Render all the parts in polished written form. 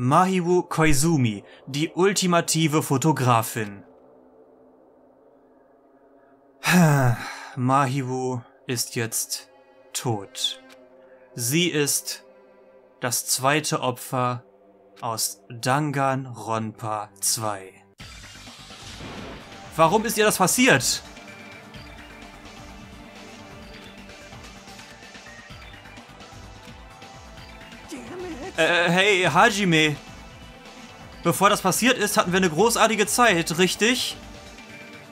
Mahiru Koizumi, die ultimative Fotografin. Mahiru ist jetzt tot. Sie ist das zweite Opfer aus Danganronpa 2. Warum ist ihr das passiert? Hey, Hajime. Bevor das passiert ist, hatten wir eine großartige Zeit, richtig?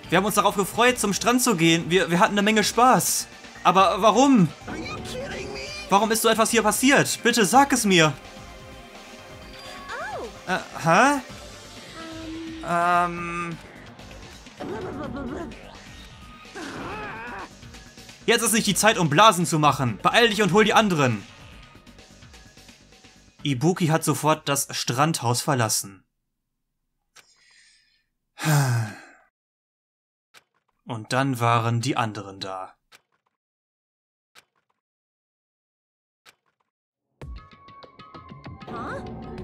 Wir haben uns darauf gefreut, zum Strand zu gehen. Wir hatten eine Menge Spaß. Aber warum? Warum ist so etwas hier passiert? Bitte sag es mir. Hä? Jetzt ist nicht die Zeit, um Blasen zu machen. Beeil dich und hol die anderen. Ibuki hat sofort das Strandhaus verlassen. Und dann waren die anderen da.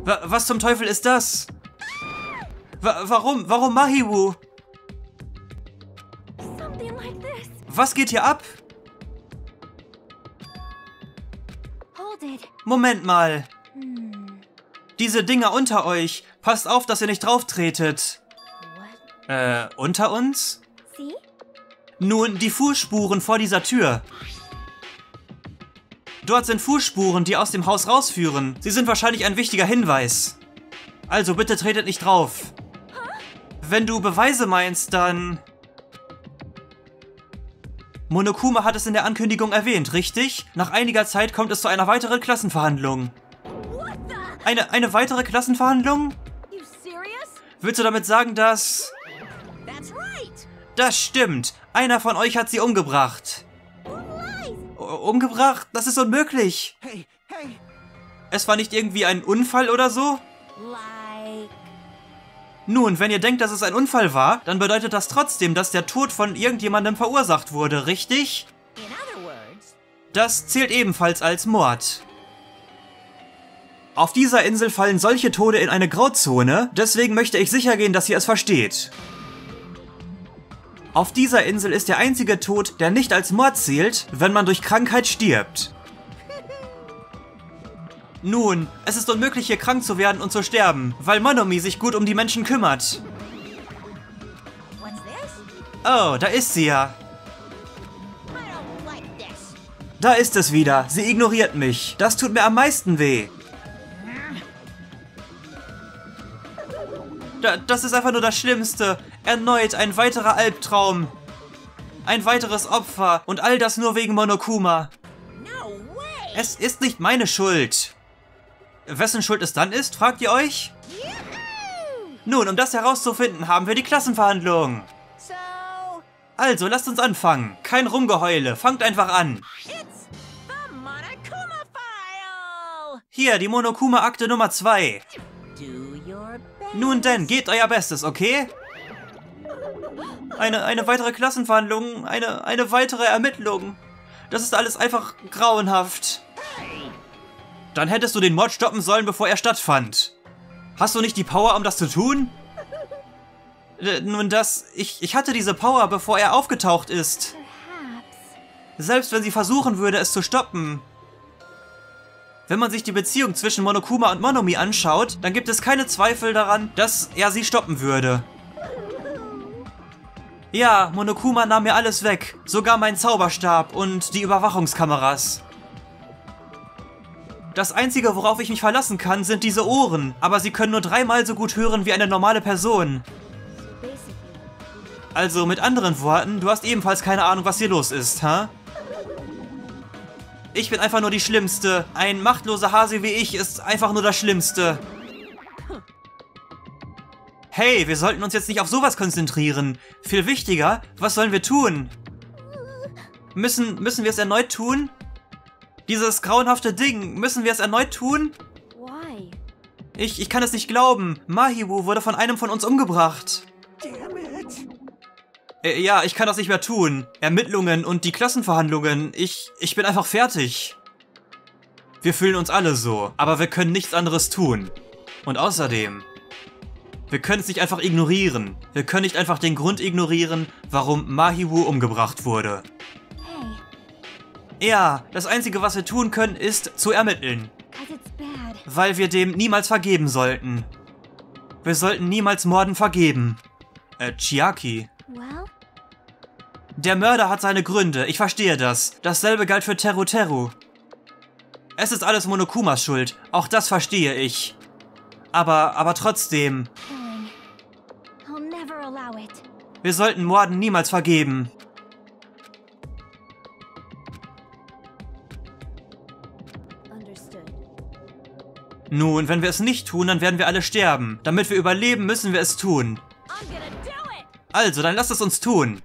Was zum Teufel ist das? Warum? Warum Mahiru? Was geht hier ab? Moment mal. Diese Dinger unter euch. Passt auf, dass ihr nicht drauf tretet. Unter uns? Nun, die Fußspuren vor dieser Tür. Dort sind Fußspuren, die aus dem Haus rausführen. Sie sind wahrscheinlich ein wichtiger Hinweis. Also bitte tretet nicht drauf. Wenn du Beweise meinst, dann... Monokuma hat es in der Ankündigung erwähnt, richtig? Nach einiger Zeit kommt es zu einer weiteren Klassenverhandlung. Eine weitere Klassenverhandlung? Willst du damit sagen, dass... Das stimmt. Einer von euch hat sie umgebracht. Umgebracht? Das ist unmöglich. Es war nicht irgendwie ein Unfall oder so? Nun, wenn ihr denkt, dass es ein Unfall war, dann bedeutet das trotzdem, dass der Tod von irgendjemandem verursacht wurde, richtig? Das zählt ebenfalls als Mord. Auf dieser Insel fallen solche Tode in eine Grauzone, deswegen möchte ich sicher gehen, dass ihr es versteht. Auf dieser Insel ist der einzige Tod, der nicht als Mord zählt, wenn man durch Krankheit stirbt. Nun, es ist unmöglich, hier krank zu werden und zu sterben, weil Monomi sich gut um die Menschen kümmert. Oh, da ist sie ja. Da ist es wieder. Sie ignoriert mich. Das tut mir am meisten weh. Das ist einfach nur das Schlimmste. Erneut ein weiterer Albtraum. Ein weiteres Opfer. Und all das nur wegen Monokuma. Es ist nicht meine Schuld. Wessen Schuld es dann ist, fragt ihr euch? Nun, um das herauszufinden, haben wir die Klassenverhandlung. Also, lasst uns anfangen. Kein Rumgeheule. Fangt einfach an. Hier, die Monokuma-Akte Nummer 2. Nun denn, gebt euer Bestes, okay? Eine weitere Klassenverhandlung, eine weitere Ermittlung. Das ist alles einfach grauenhaft. Dann hättest du den Mord stoppen sollen, bevor er stattfand. Hast du nicht die Power, um das zu tun? Nun das, ich hatte diese Power, bevor er aufgetaucht ist. Selbst wenn sie versuchen würde, es zu stoppen. Wenn man sich die Beziehung zwischen Monokuma und Monomi anschaut, dann gibt es keine Zweifel daran, dass er sie stoppen würde. Ja, Monokuma nahm mir alles weg, sogar meinen Zauberstab und die Überwachungskameras. Das Einzige, worauf ich mich verlassen kann, sind diese Ohren, aber sie können nur 3-mal so gut hören wie eine normale Person. Also mit anderen Worten, du hast ebenfalls keine Ahnung, was hier los ist, hä? Ich bin einfach nur die Schlimmste. Ein machtloser Hase wie ich ist einfach nur das Schlimmste. Hey, wir sollten uns jetzt nicht auf sowas konzentrieren. Viel wichtiger, was sollen wir tun? Müssen wir es erneut tun? Dieses grauenhafte Ding, müssen wir es erneut tun? Ich kann es nicht glauben. Mahiru wurde von einem von uns umgebracht. Ja, ich kann das nicht mehr tun. Ermittlungen und die Klassenverhandlungen. Ich bin einfach fertig. Wir fühlen uns alle so, aber wir können nichts anderes tun. Und außerdem, wir können es nicht einfach ignorieren. Wir können nicht einfach den Grund ignorieren, warum Mahiru umgebracht wurde. Ja, das Einzige, was wir tun können, ist zu ermitteln. Weil wir dem niemals vergeben sollten. Wir sollten niemals Morden vergeben. Chiaki. Der Mörder hat seine Gründe, ich verstehe das. Dasselbe galt für Teruteru. Es ist alles Monokumas Schuld, auch das verstehe ich. Aber trotzdem... Wir sollten Morden niemals vergeben. Nun, wenn wir es nicht tun, dann werden wir alle sterben. Damit wir überleben, müssen wir es tun. Also, dann lasst es uns tun.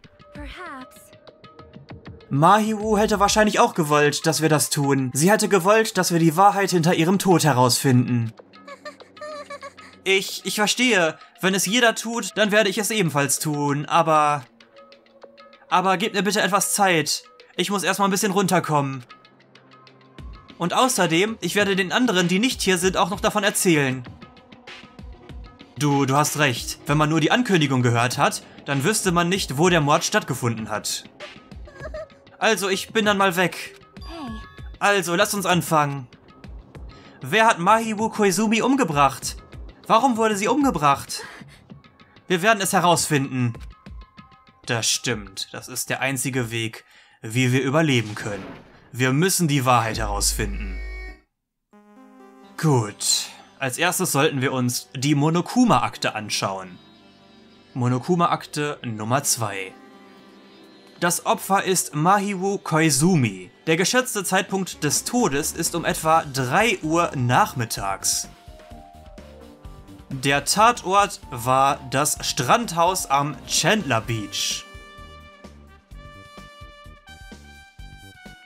Mahiru hätte wahrscheinlich auch gewollt, dass wir das tun. Sie hätte gewollt, dass wir die Wahrheit hinter ihrem Tod herausfinden. Ich verstehe. Wenn es jeder tut, dann werde ich es ebenfalls tun, aber... Aber gebt mir bitte etwas Zeit. Ich muss erstmal ein bisschen runterkommen. Und außerdem, ich werde den anderen, die nicht hier sind, auch noch davon erzählen. Du hast recht. Wenn man nur die Ankündigung gehört hat, dann wüsste man nicht, wo der Mord stattgefunden hat. Also, ich bin dann mal weg. Also, lasst uns anfangen. Wer hat Mahiru Koizumi umgebracht? Warum wurde sie umgebracht? Wir werden es herausfinden. Das stimmt. Das ist der einzige Weg, wie wir überleben können. Wir müssen die Wahrheit herausfinden. Gut. Als erstes sollten wir uns die Monokuma-Akte anschauen. Monokuma-Akte Nummer 2. Das Opfer ist Mahiru Koizumi. Der geschätzte Zeitpunkt des Todes ist um etwa 3 Uhr nachmittags. Der Tatort war das Strandhaus am Chandler Beach.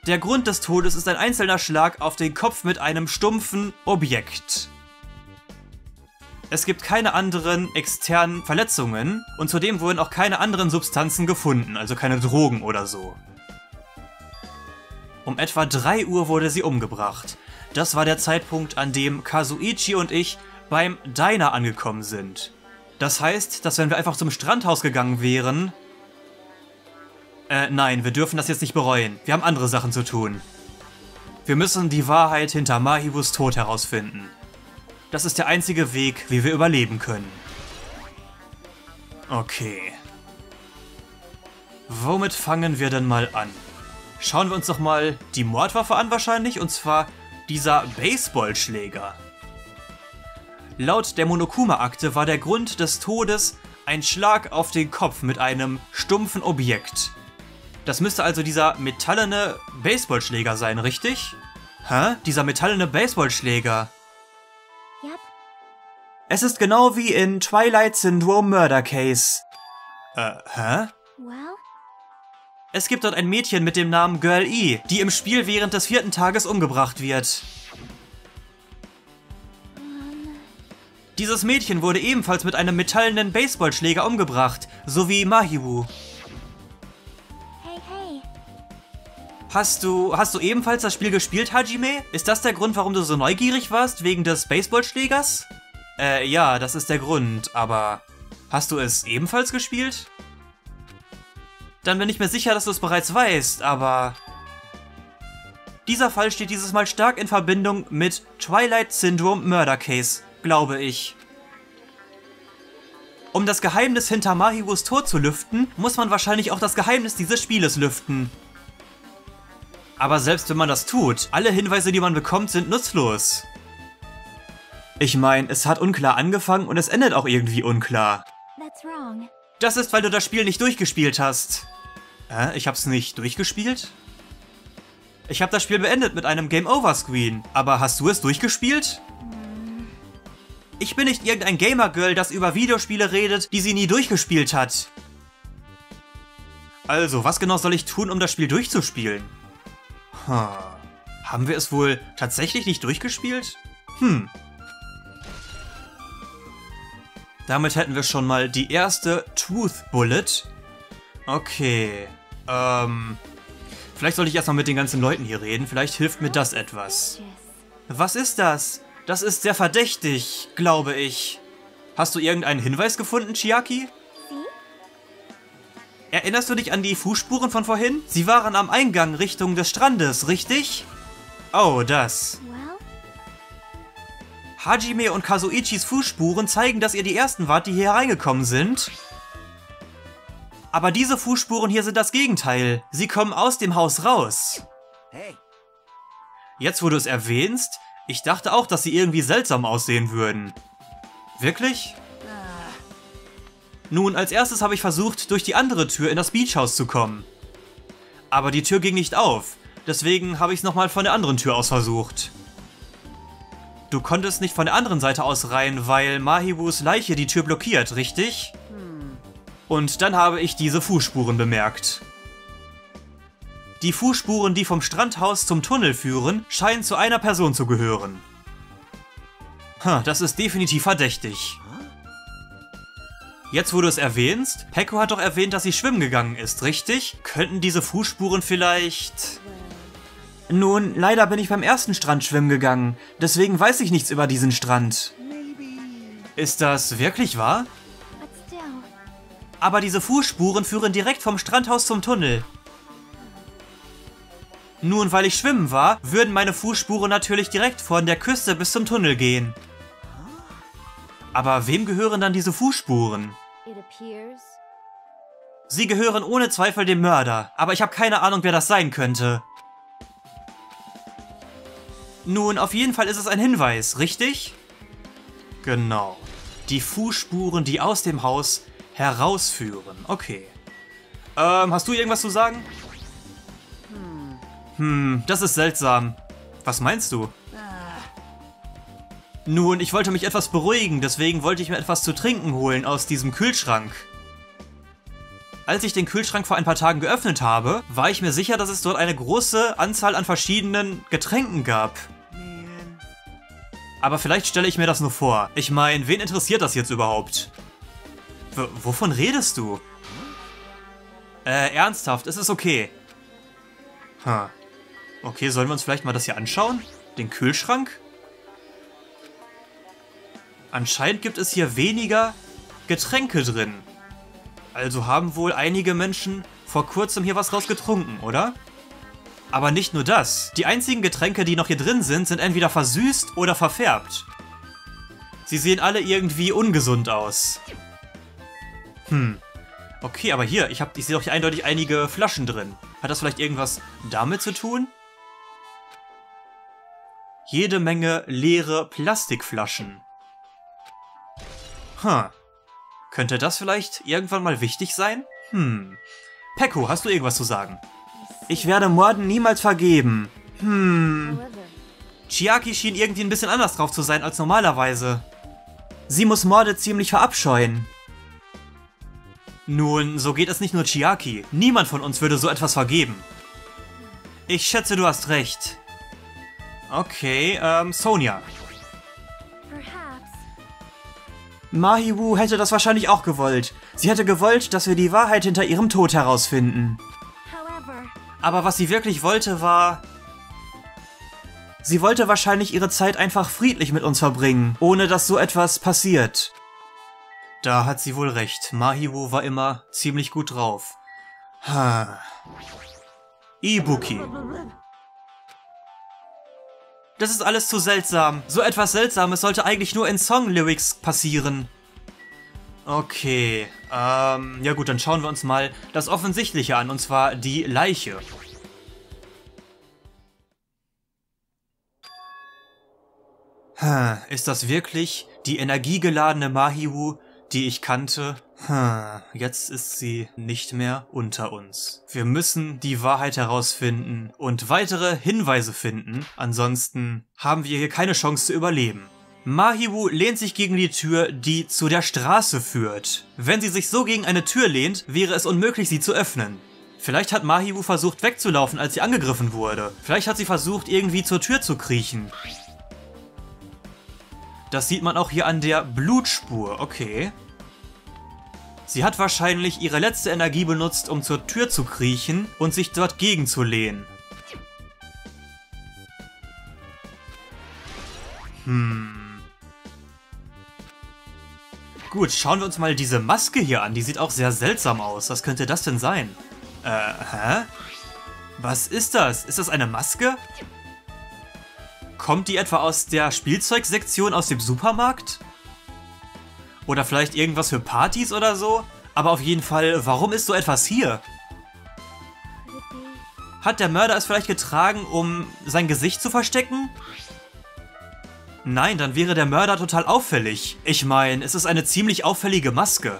Der Grund des Todes ist ein einzelner Schlag auf den Kopf mit einem stumpfen Objekt. Es gibt keine anderen externen Verletzungen und zudem wurden auch keine anderen Substanzen gefunden, also keine Drogen oder so. Um etwa 3 Uhr wurde sie umgebracht. Das war der Zeitpunkt, an dem Kazuichi und ich beim Diner angekommen sind. Das heißt, dass wenn wir einfach zum Strandhaus gegangen wären... Nein, wir dürfen das jetzt nicht bereuen. Wir haben andere Sachen zu tun. Wir müssen die Wahrheit hinter Mahirus Tod herausfinden. Das ist der einzige Weg, wie wir überleben können. Okay. Womit fangen wir denn mal an? Schauen wir uns doch mal die Mordwaffe an wahrscheinlich, und zwar dieser Baseballschläger. Laut der Monokuma-Akte war der Grund des Todes ein Schlag auf den Kopf mit einem stumpfen Objekt. Das müsste also dieser metallene Baseballschläger sein, richtig? Hä? Dieser metallene Baseballschläger? Es ist genau wie in Twilight Syndrome Murder Case. Hä? Es gibt dort ein Mädchen mit dem Namen Girl E, die im Spiel während des 4. Tages umgebracht wird. Dieses Mädchen wurde ebenfalls mit einem metallenen Baseballschläger umgebracht, so wie Mahiru. Hast du ebenfalls das Spiel gespielt, Hajime? Ist das der Grund, warum du so neugierig warst, wegen des Baseballschlägers? Ja, das ist der Grund, aber hast du es ebenfalls gespielt? Dann bin ich mir sicher, dass du es bereits weißt, aber... Dieser Fall steht dieses Mal stark in Verbindung mit Twilight Syndrome Murder Case, glaube ich. Um das Geheimnis hinter Mahirus Tod zu lüften, muss man wahrscheinlich auch das Geheimnis dieses Spieles lüften. Aber selbst wenn man das tut, alle Hinweise, die man bekommt, sind nutzlos. Ich meine, es hat unklar angefangen und es endet auch irgendwie unklar. Das ist, weil du das Spiel nicht durchgespielt hast. Ich hab's nicht durchgespielt? Ich hab das Spiel beendet mit einem Game-Over-Screen. Aber hast du es durchgespielt? Ich bin nicht irgendein Gamer-Girl, das über Videospiele redet, die sie nie durchgespielt hat. Also, was genau soll ich tun, um das Spiel durchzuspielen? Haben wir es wohl tatsächlich nicht durchgespielt? Damit hätten wir schon mal die erste Truth Bullet. Okay. Vielleicht sollte ich erstmal mit den ganzen Leuten hier reden. Vielleicht hilft mir das etwas. Was ist das? Das ist sehr verdächtig, glaube ich. Hast du irgendeinen Hinweis gefunden, Chiaki? Erinnerst du dich an die Fußspuren von vorhin? Sie waren am Eingang Richtung des Strandes, richtig? Oh, das. Hajime und Kazuichis Fußspuren zeigen, dass ihr die ersten wart, die hier reingekommen sind. Aber diese Fußspuren hier sind das Gegenteil. Sie kommen aus dem Haus raus. Hey. Jetzt, wo du es erwähnst, ich dachte auch, dass sie irgendwie seltsam aussehen würden. Wirklich? Nun, als erstes habe ich versucht, durch die andere Tür in das Beachhaus zu kommen. Aber die Tür ging nicht auf, deswegen habe ich es nochmal von der anderen Tür aus versucht. Du konntest nicht von der anderen Seite aus rein, weil Mahibus Leiche die Tür blockiert, richtig? Und dann habe ich diese Fußspuren bemerkt. Die Fußspuren, die vom Strandhaus zum Tunnel führen, scheinen zu einer Person zu gehören. Das ist definitiv verdächtig. Jetzt, wo du es erwähnst, Peko hat doch erwähnt, dass sie schwimmen gegangen ist, richtig? Könnten diese Fußspuren vielleicht... Nun, leider bin ich beim ersten Strand schwimmen gegangen, deswegen weiß ich nichts über diesen Strand. Ist das wirklich wahr? Aber diese Fußspuren führen direkt vom Strandhaus zum Tunnel. Nun, weil ich schwimmen war, würden meine Fußspuren natürlich direkt von der Küste bis zum Tunnel gehen. Aber wem gehören dann diese Fußspuren? Sie gehören ohne Zweifel dem Mörder, aber ich habe keine Ahnung, wer das sein könnte. Nun, auf jeden Fall ist es ein Hinweis, richtig? Genau. Die Fußspuren, die aus dem Haus herausführen. Okay. Hast du irgendwas zu sagen? Das ist seltsam. Was meinst du? Nun, ich wollte mich etwas beruhigen, deswegen wollte ich mir etwas zu trinken holen aus diesem Kühlschrank. Als ich den Kühlschrank vor ein paar Tagen geöffnet habe, war ich mir sicher, dass es dort eine große Anzahl an verschiedenen Getränken gab. Aber vielleicht stelle ich mir das nur vor. Ich meine, wen interessiert das jetzt überhaupt? Wovon redest du? Ernsthaft, es ist okay. Okay, sollen wir uns vielleicht mal das hier anschauen? Den Kühlschrank? Anscheinend gibt es hier weniger Getränke drin. Also haben wohl einige Menschen vor kurzem hier was rausgetrunken, oder? Aber nicht nur das. Die einzigen Getränke, die noch hier drin sind, sind entweder versüßt oder verfärbt. Sie sehen alle irgendwie ungesund aus. Okay, aber hier, ich sehe doch hier eindeutig einige Flaschen drin. Hat das vielleicht irgendwas damit zu tun? Jede Menge leere Plastikflaschen. Könnte das vielleicht irgendwann mal wichtig sein? Peko, hast du irgendwas zu sagen? Ich werde Morden niemals vergeben. Chiaki schien irgendwie ein bisschen anders drauf zu sein als normalerweise. Sie muss Morde ziemlich verabscheuen. Nun, so geht es nicht nur Chiaki. Niemand von uns würde so etwas vergeben. Ich schätze, du hast recht. Okay, Sonia. Mahiru hätte das wahrscheinlich auch gewollt. Sie hätte gewollt, dass wir die Wahrheit hinter ihrem Tod herausfinden. Aber was sie wirklich wollte, war... Sie wollte wahrscheinlich ihre Zeit einfach friedlich mit uns verbringen, ohne dass so etwas passiert. Da hat sie wohl recht. Mahiru war immer ziemlich gut drauf. Ibuki. Das ist alles zu seltsam. So etwas Seltsames sollte eigentlich nur in Song-Lyrics passieren. Okay, ja gut, dann schauen wir uns mal das Offensichtliche an, und zwar die Leiche. Ist das wirklich die energiegeladene Mahiru, die ich kannte? Jetzt ist sie nicht mehr unter uns. Wir müssen die Wahrheit herausfinden und weitere Hinweise finden, ansonsten haben wir hier keine Chance zu überleben. Mahiru lehnt sich gegen die Tür, die zu der Straße führt. Wenn sie sich so gegen eine Tür lehnt, wäre es unmöglich, sie zu öffnen. Vielleicht hat Mahiru versucht wegzulaufen, als sie angegriffen wurde. Vielleicht hat sie versucht, irgendwie zur Tür zu kriechen. Das sieht man auch hier an der Blutspur, okay. Sie hat wahrscheinlich ihre letzte Energie benutzt, um zur Tür zu kriechen und sich dort gegenzulehnen. Gut, schauen wir uns mal diese Maske hier an. Die sieht auch sehr seltsam aus. Was könnte das denn sein? Hä? Was ist das? Ist das eine Maske? Kommt die etwa aus der Spielzeugsektion aus dem Supermarkt? Oder vielleicht irgendwas für Partys oder so? Aber auf jeden Fall, warum ist so etwas hier? Hat der Mörder es vielleicht getragen, um sein Gesicht zu verstecken? Nein, dann wäre der Mörder total auffällig. Ich meine, es ist eine ziemlich auffällige Maske.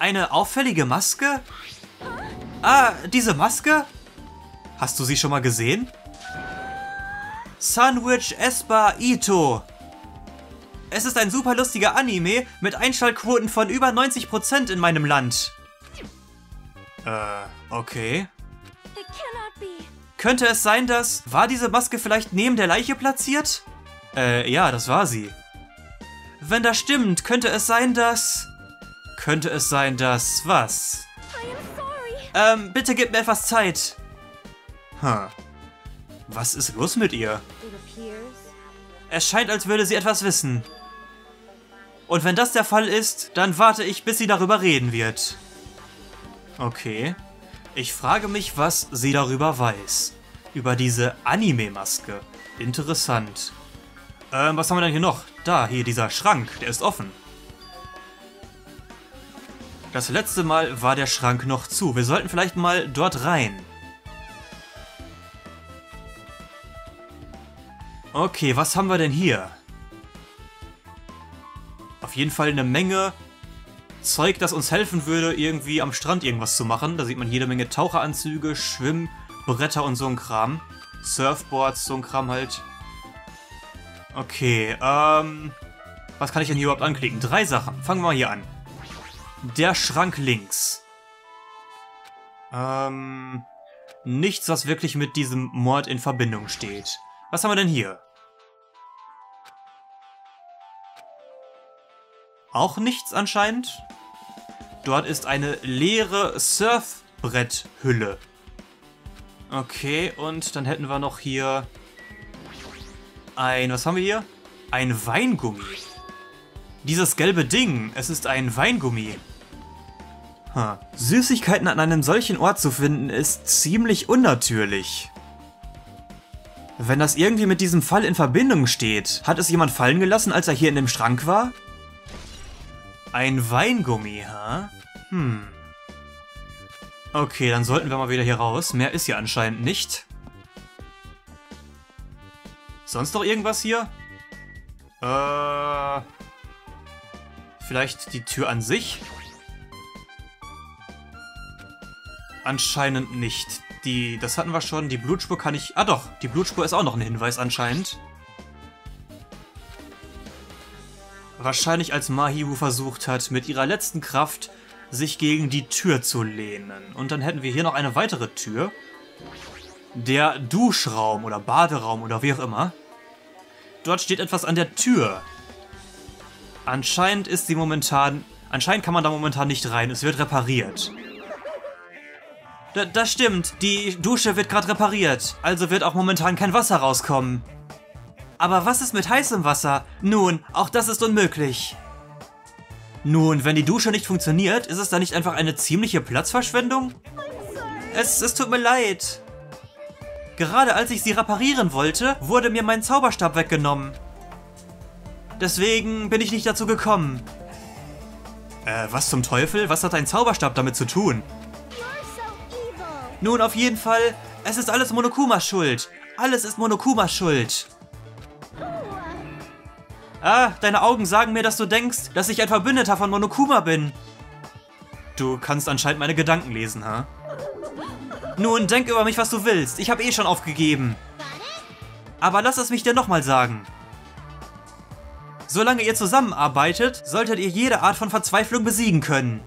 Eine auffällige Maske? Ah, diese Maske? Hast du sie schon mal gesehen? Sandwich Espa Ito. Es ist ein super lustiger Anime mit Einschaltquoten von über 90% in meinem Land. Okay. Könnte es sein, dass... War diese Maske vielleicht neben der Leiche platziert? Ja, das war sie. Wenn das stimmt, könnte es sein, dass... Könnte es sein, dass... Was? Bitte gib mir etwas Zeit. Was ist los mit ihr? Es scheint, als würde sie etwas wissen. Und wenn das der Fall ist, dann warte ich, bis sie darüber reden wird. Okay. Ich frage mich, was sie darüber weiß. Über diese Anime-Maske. Interessant. Was haben wir denn hier noch? Da, hier, dieser Schrank. Der ist offen. Das letzte Mal war der Schrank noch zu. Wir sollten vielleicht mal dort rein. Okay, was haben wir denn hier? Auf jeden Fall eine Menge Zeug, das uns helfen würde, irgendwie am Strand irgendwas zu machen. Da sieht man jede Menge Taucheranzüge, Schwimmbretter und so ein Kram. Surfboards, so ein Kram halt. Okay, was kann ich denn hier überhaupt anklicken? 3 Sachen. Fangen wir mal hier an. Der Schrank links. Nichts, was wirklich mit diesem Mord in Verbindung steht. Was haben wir denn hier? Auch nichts anscheinend. Dort ist eine leere Surfbretthülle. Okay, und dann hätten wir noch hier ein... Was haben wir hier? Ein Weingummi. Dieses gelbe Ding, es ist ein Weingummi. Süßigkeiten an einem solchen Ort zu finden, ist ziemlich unnatürlich. Wenn das irgendwie mit diesem Fall in Verbindung steht, hat es jemand fallen gelassen, als er hier in dem Schrank war? Ein Weingummi, ha? Okay, dann sollten wir mal wieder hier raus. Mehr ist hier anscheinend nicht. Sonst noch irgendwas hier? Vielleicht die Tür an sich? Anscheinend nicht. Das hatten wir schon. Die Blutspur kann ich... Ah doch, die Blutspur ist auch noch ein Hinweis anscheinend. Wahrscheinlich als Mahiru versucht hat, mit ihrer letzten Kraft sich gegen die Tür zu lehnen. Und dann hätten wir hier noch eine weitere Tür. Der Duschraum oder Baderaum oder wie auch immer. Dort steht etwas an der Tür. Anscheinend ist sie momentan... Anscheinend kann man da momentan nicht rein. Es wird repariert. Das stimmt. Die Dusche wird gerade repariert. Also wird auch momentan kein Wasser rauskommen. Aber was ist mit heißem Wasser? Nun, auch das ist unmöglich. Nun, wenn die Dusche nicht funktioniert, ist es dann nicht einfach eine ziemliche Platzverschwendung? Es tut mir leid. Gerade als ich sie reparieren wollte, wurde mir mein Zauberstab weggenommen. Deswegen bin ich nicht dazu gekommen. Was zum Teufel? Was hat ein Zauberstab damit zu tun? Nun, auf jeden Fall, es ist alles Monokumas Schuld. Alles ist Monokumas Schuld. Ah, deine Augen sagen mir, dass du denkst, dass ich ein Verbündeter von Monokuma bin. Du kannst anscheinend meine Gedanken lesen, ha? Nun, denk über mich, was du willst. Ich habe eh schon aufgegeben. Aber lass es mich dir nochmal sagen. Solange ihr zusammenarbeitet, solltet ihr jede Art von Verzweiflung besiegen können.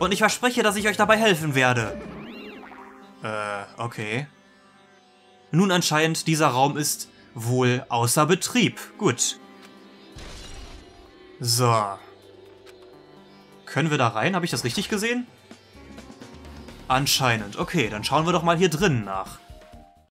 Und ich verspreche, dass ich euch dabei helfen werde. Okay. Nun anscheinend, dieser Raum ist... wohl außer Betrieb. Gut. So. Können wir da rein? Habe ich das richtig gesehen? Anscheinend. Okay, dann schauen wir doch mal hier drinnen nach.